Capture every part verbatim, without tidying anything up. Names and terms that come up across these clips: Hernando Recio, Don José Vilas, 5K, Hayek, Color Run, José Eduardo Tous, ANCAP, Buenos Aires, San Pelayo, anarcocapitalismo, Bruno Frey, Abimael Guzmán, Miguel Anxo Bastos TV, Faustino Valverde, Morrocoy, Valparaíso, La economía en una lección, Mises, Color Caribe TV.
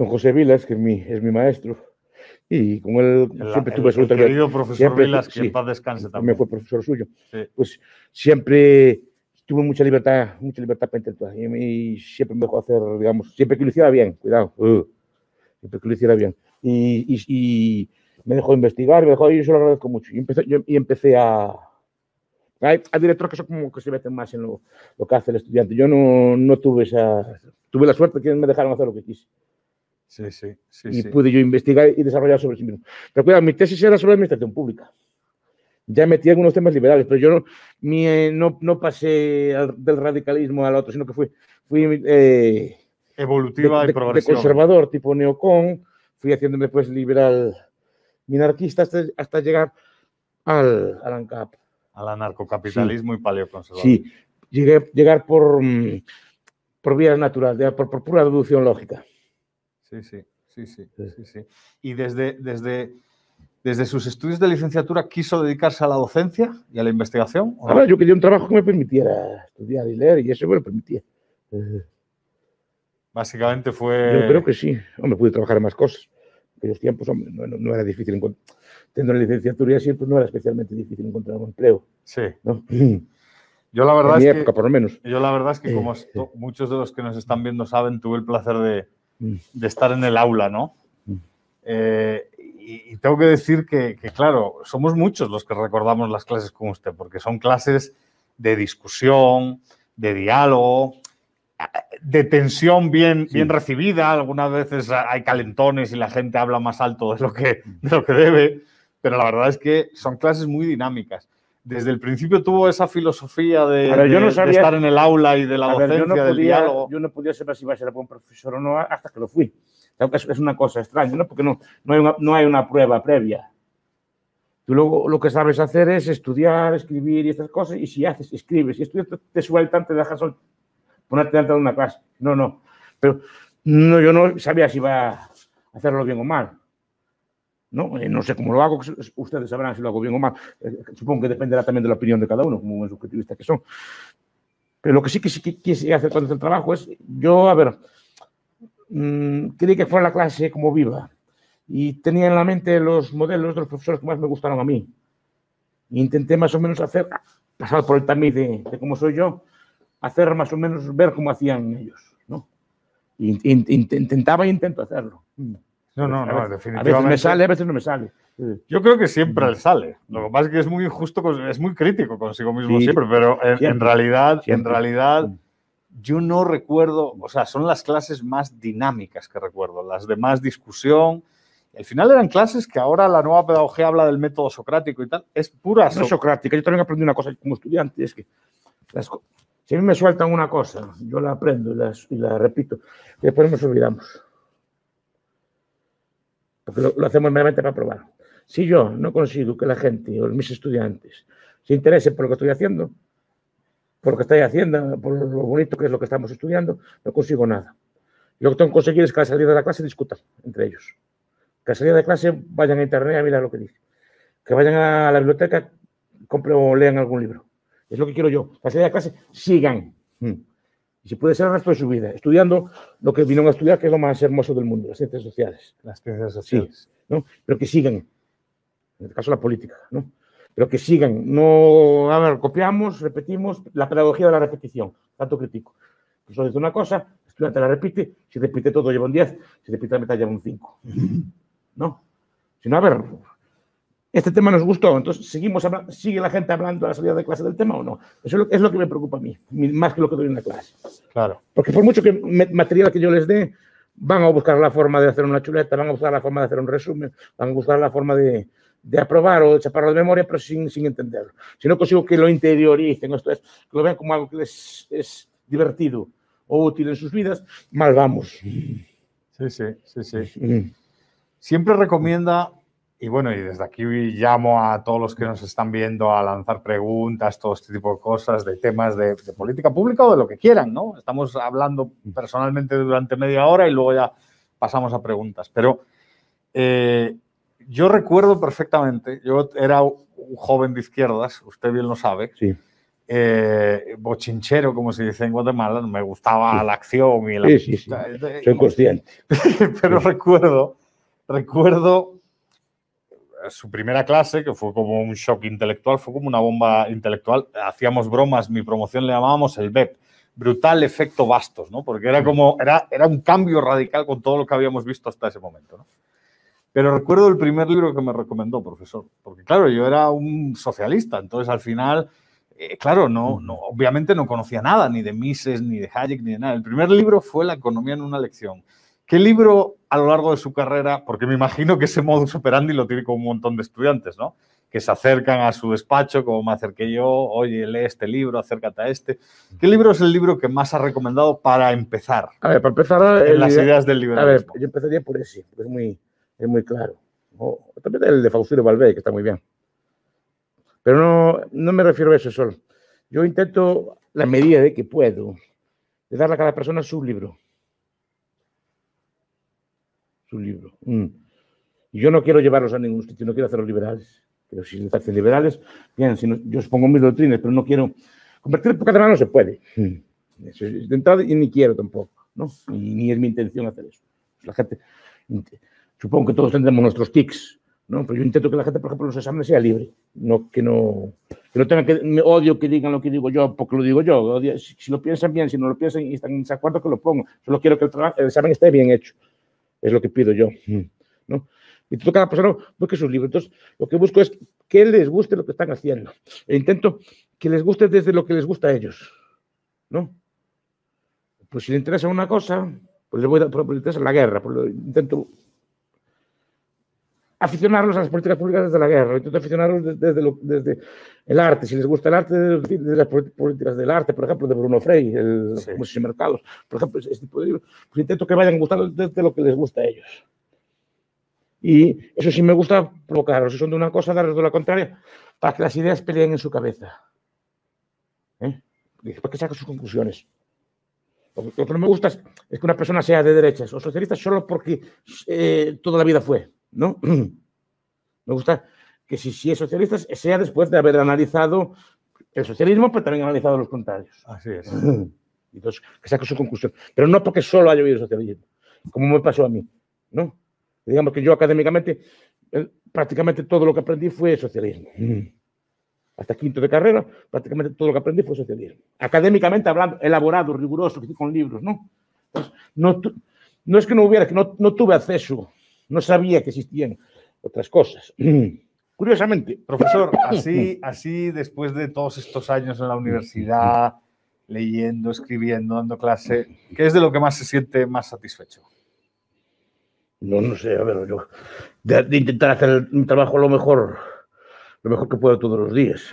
Don José Vilas, que es mi, es mi maestro, y con él el, siempre tuve suerte. El querido profesor siempre, Vilas, que sí, en paz descanse también. Me fue profesor suyo. Sí. Pues siempre tuve mucha libertad, mucha libertad para intentar, y, y siempre me dejó hacer, digamos, siempre que lo hiciera bien, cuidado, uh, siempre que lo hiciera bien. Y, y, y me dejó investigar, me dejó, y yo lo agradezco mucho. Y empecé, yo, y empecé a... Hay, hay directores que son como que se meten más en lo, lo que hace el estudiante. Yo no, no tuve esa... Tuve la suerte que me dejaron hacer lo que quise. Sí, sí, sí. Y sí, pude yo investigar y desarrollar sobre sí mismo. Pero cuidado, mi tesis era sobre administración pública. Ya metí algunos temas liberales, pero yo no, mi, eh, no, no pasé al, del radicalismo al otro, sino que fui... fui eh, evolutiva de, de, y progresiva. De conservador, tipo neocon. Fui haciéndome después pues, liberal minarquista hasta, hasta llegar al, al ANCAP. Al anarcocapitalismo, sí, y paleoconservadurismo. Sí, llegué, llegar por, por vías naturales, por, por pura deducción lógica. Sí, sí, sí, sí, sí, sí. Y desde, desde, desde sus estudios de licenciatura, ¿quiso dedicarse a la docencia y a la investigación? ¿O? Ahora, yo quería un trabajo que me permitiera estudiar y leer, y eso me lo permitía. Básicamente fue... Yo creo que sí. Hombre, pude trabajar en más cosas. En aquellos tiempos, hombre, no, no era difícil encontrar... Teniendo la licenciatura y así, pues no era especialmente difícil encontrar un empleo. Sí. ¿No? Yo la verdad en es mi que, época, por lo menos. Yo la verdad es que, como esto, muchos de los que nos están viendo saben, tuve el placer de, de estar en el aula, ¿no? Eh, y, y tengo que decir que, que, claro, somos muchos los que recordamos las clases con usted, porque son clases de discusión, de diálogo, de tensión bien, sí, bien recibida. Algunas veces hay calentones y la gente habla más alto de lo que, de lo que debe, pero la verdad es que son clases muy dinámicas. Desde el principio tuvo esa filosofía de, ver, de, no sabía, de estar en el aula y de la docencia, ver, yo no del podía, diálogo. Yo no podía saber si iba a ser buen profesor o no hasta que lo fui. Es, es una cosa extraña, ¿no? Porque no, no, hay una, no hay una prueba previa. Tú luego lo que sabes hacer es estudiar, escribir y estas cosas, y si haces, escribes, y estudias, te sube el tanto, te dejas sol, ponerte delante de una clase. No, no. Pero no, yo no sabía si iba a hacerlo bien o mal. No, no sé cómo lo hago, ustedes sabrán si lo hago bien o mal. Supongo que dependerá también de la opinión de cada uno, como buen subjetivistas que son. Pero lo que sí que sí que quise hacer cuando hice el trabajo es, yo, a ver, mmm, quería que fuera la clase como viva. Y tenía en la mente los modelos de los profesores que más me gustaron a mí. E intenté más o menos hacer, pasar por el tamiz de, de cómo soy yo, hacer más o menos ver cómo hacían ellos, ¿no? Int, int, intentaba e intento hacerlo. No, no, no, a veces, definitivamente. A veces me sale, a veces no me sale. Yo creo que siempre le sale. Lo que pasa es que es muy injusto, es muy crítico consigo mismo, sí, siempre, pero en, siempre, en realidad, siempre. en realidad, yo no recuerdo, o sea, son las clases más dinámicas que recuerdo, las de más discusión. Al final eran clases que ahora la nueva pedagogía habla del método socrático y tal, es pura so- no socrática. Yo también aprendí una cosa como estudiante, es que las co- si a mí me sueltan una cosa, yo la aprendo y la, y la repito, y después nos olvidamos. Porque lo, lo hacemos meramente para probar. Si yo no consigo que la gente o mis estudiantes se interesen por lo que estoy haciendo, por lo que estoy haciendo, por lo bonito que es lo que estamos estudiando, no consigo nada. Lo que tengo que conseguir es que al salir de la clase discutan entre ellos. Que al salir de clase vayan a internet a mirar lo que dice. Que vayan a la biblioteca, compren o lean algún libro. Es lo que quiero yo. Para salir de clase, sigan. Y si puede ser el resto de su vida, estudiando lo que vinieron a estudiar, que es lo más hermoso del mundo, las ciencias sociales. Las ciencias sociales. Sí, ¿no? Pero que sigan. En el caso de la política, ¿no? Pero que sigan. No, a ver, copiamos, repetimos, la pedagogía de la repetición. Tanto critico. Pues dice una cosa, el estudiante la repite, si repite todo lleva un diez, si repite la mitad lleva un cinco. ¿No? Si no, a ver... Este tema nos gustó, entonces seguimos hablando, sigue la gente hablando a la salida de clase del tema o no. Eso es lo, es lo que me preocupa a mí, más que lo que doy en la clase. Claro. Porque por mucho que me, material que yo les dé, van a buscar la forma de hacer una chuleta, van a buscar la forma de hacer un resumen, van a buscar la forma de, de aprobar o de chaparlo de memoria, pero sin, sin entenderlo. Si no consigo que lo interioricen, esto es, que lo vean como algo que les es divertido o útil en sus vidas, mal vamos. Sí, sí, sí, sí. Mm. Siempre recomienda... Y bueno, y desde aquí llamo a todos los que nos están viendo a lanzar preguntas, todo este tipo de cosas, de temas de, de política pública o de lo que quieran, ¿no? Estamos hablando personalmente durante media hora y luego ya pasamos a preguntas. Pero eh, yo recuerdo perfectamente, yo era un joven de izquierdas, usted bien lo sabe, sí. eh, bochinchero, como se dice en Guatemala, me gustaba sí. la acción y la... Sí, sí, sí. Soy consciente. Pero sí. recuerdo, recuerdo su primera clase, que fue como un shock intelectual, fue como una bomba intelectual. Hacíamos bromas, mi promoción le llamábamos el B E P, brutal efecto Bastos, ¿no? Porque era como, era, era un cambio radical con todo lo que habíamos visto hasta ese momento, ¿no? Pero recuerdo el primer libro que me recomendó, profesor, porque claro, yo era un socialista, entonces al final, eh, claro, no, no, obviamente no conocía nada, ni de Mises, ni de Hayek, ni de nada. El primer libro fue La economía en una lección. ¿Qué libro a lo largo de su carrera, porque me imagino que ese modus operandi lo tiene con un montón de estudiantes, ¿no? Que se acercan a su despacho, como me acerqué yo, oye, lee este libro, acércate a este. ¿Qué libro es el libro que más has recomendado para empezar? A ver, para empezar... En las ideas del liberalismo. A ver, yo empezaría por ese, porque es muy... Es muy claro, ¿no? También el de Faustino Valverde, que está muy bien. Pero no, no me refiero a eso solo. Yo intento, la medida de que puedo, de darle a cada persona su libro. Su libro. Mm. Y yo no quiero llevarlos a ningún sitio, no quiero hacerlos liberales. Pero si se hacen liberales, bien, si no, yo expongo mis doctrinas, pero no quiero... Convertir en poca demanda no se puede. Mm. Eso es intentado y ni quiero tampoco, ¿no? Y ni es mi intención hacer eso. La gente... Supongo que todos tendremos nuestros tics, ¿no? Pero yo intento que la gente, por ejemplo, en los exámenes sea libre. No, que no, que no tenga que... Me odio que digan lo que digo yo porque lo digo yo. Odio, si, si lo piensan bien, si no lo piensan y están en desacuerdo, que lo pongo. Solo quiero que el, el examen esté bien hecho. Es lo que pido yo, ¿no? Y cada persona busque sus libros. Entonces, lo que busco es que les guste lo que están haciendo. E intento que les guste desde lo que les gusta a ellos, ¿no? Pues si le interesa una cosa, pues le voy a dar... Pues le interesa la guerra, pues lo intento... aficionarlos a las políticas públicas desde la guerra, intento aficionarlos desde, desde, lo, desde el arte, si les gusta el arte, desde, desde las políticas del arte, por ejemplo, de Bruno Frey, el, sí. Los mercados, por ejemplo, ese tipo de libros, pues intento que vayan gustando desde lo que les gusta a ellos. Y eso sí me gusta provocarlos, si son de una cosa, darles de la contraria, para que las ideas peleen en su cabeza. ¿Eh? Para que saquen sus conclusiones. Lo que no me gusta es que una persona sea de derechas o socialista solo porque eh, toda la vida fue. ¿No? Me gusta que si, si es socialista sea después de haber analizado el socialismo, pero también analizado los contrarios. Así es. Entonces, que saque su conclusión. Pero no porque solo haya oído socialismo, como me pasó a mí, ¿no? Digamos que yo académicamente, prácticamente todo lo que aprendí fue socialismo. Hasta quinto de carrera, prácticamente todo lo que aprendí fue socialismo. Académicamente hablando, elaborado, riguroso, con libros, ¿no? Entonces, no, no es que no hubiera, que no, no tuve acceso. No sabía que existían otras cosas. Curiosamente, profesor, así, así después de todos estos años en la universidad, leyendo, escribiendo, dando clase, ¿qué es de lo que más se siente más satisfecho? No, no sé, a ver, yo... De, de intentar hacer un trabajo lo mejor, lo mejor que puedo todos los días.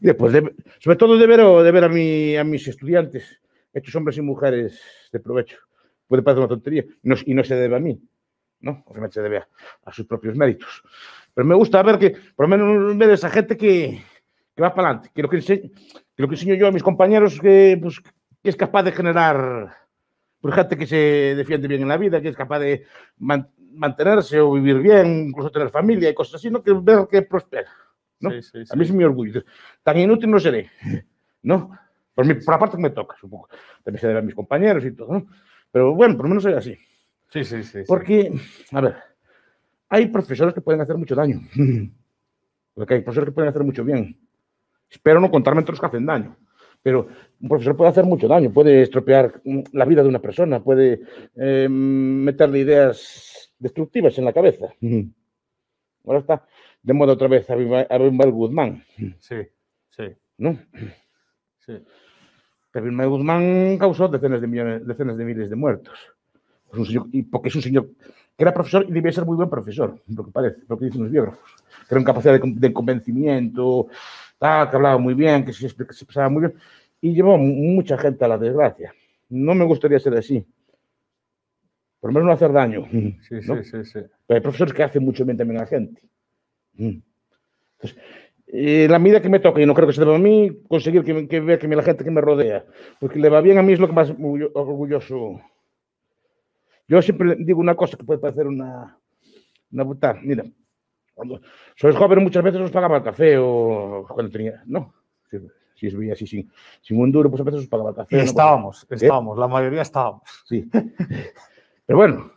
Y después, de, sobre todo de ver, de ver a, mi, a mis estudiantes, estos hombres y mujeres de provecho. Puede parecer una tontería, no, y no se debe a mí. ¿No? Obviamente se debe a, a sus propios méritos. Pero me gusta ver que, por lo menos, ver a esa gente que, que va para adelante, que lo que, enseño, que lo que enseño yo a mis compañeros que, pues, que es capaz de generar pues, gente que se defiende bien en la vida, que es capaz de man, mantenerse o vivir bien, incluso tener familia y cosas así, ¿no? Que ver que prospera, ¿no? Sí, sí, sí. A mí es mi orgullo. Tan inútil no seré, ¿no? Por, mi, por la parte que me toca, supongo. También se debe a mis compañeros y todo, ¿no? Pero bueno, por lo menos soy así. Sí, sí, sí. Porque, a ver, hay profesores que pueden hacer mucho daño. Porque hay profesores que pueden hacer mucho bien. Espero no contarme entre los que hacen daño. Pero un profesor puede hacer mucho daño. Puede estropear la vida de una persona. Puede eh, meterle ideas destructivas en la cabeza. Ahora está de moda otra vez Abimael Guzmán. Sí, sí. ¿No? Sí. Abimael Guzmán causó decenas de, millones, decenas de miles de muertos. Es un señor, y porque es un señor que era profesor y debía ser muy buen profesor, lo que parece, lo que dicen los biógrafos. Que era una capacidad de, de convencimiento, tal, que hablaba muy bien, que se expresaba muy bien. Y llevó mucha gente a la desgracia. No me gustaría ser así. Por lo menos no hacer daño. Sí, ¿no? sí, sí, sí. Pero hay profesores que hacen mucho bien también a la gente. Entonces, eh, la medida que me toca, y no creo que se deba a mí, conseguir que, que vea que la gente que me rodea, porque le va bien a mí es lo que más orgulloso... Yo siempre digo una cosa que puede parecer una, una putada. Mira, cuando sois jóvenes muchas veces os pagaba el café o cuando tenía... No, si os veía así sin, sin un duro, pues a veces os pagaba café. Y estábamos, ¿no? estábamos, ¿Eh? la mayoría estábamos. Sí. Pero bueno,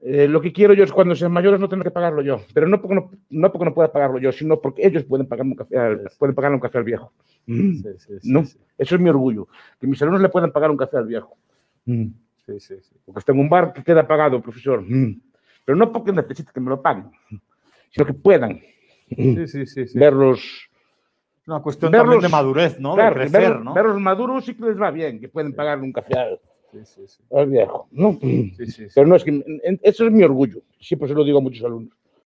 eh, lo que quiero yo es cuando sean mayores no tener que pagarlo yo. Pero no porque no, no, porque no pueda pagarlo yo, sino porque ellos pueden pagarme un café al, pueden pagarle un café al viejo. Mm. Sí, sí, sí, ¿no? Sí. Eso es mi orgullo, que mis alumnos le puedan pagar un café al viejo. Mm. Sí, sí, sí. Porque está en un bar que queda pagado, profesor. Mm. Pero no porque necesite que me lo paguen, sino que puedan sí, sí, sí, sí. verlos... Una cuestión verlos, también de madurez, ¿no? Claro, de crecer, verlos, ¿no? Verlos maduros sí que les va bien, que pueden sí. pagar un café al, sí, sí, sí. al viejo, ¿no? Sí, sí, sí. Pero no, es que... Eso es mi orgorgullo. Siempre se lo digo a muchos alumnos.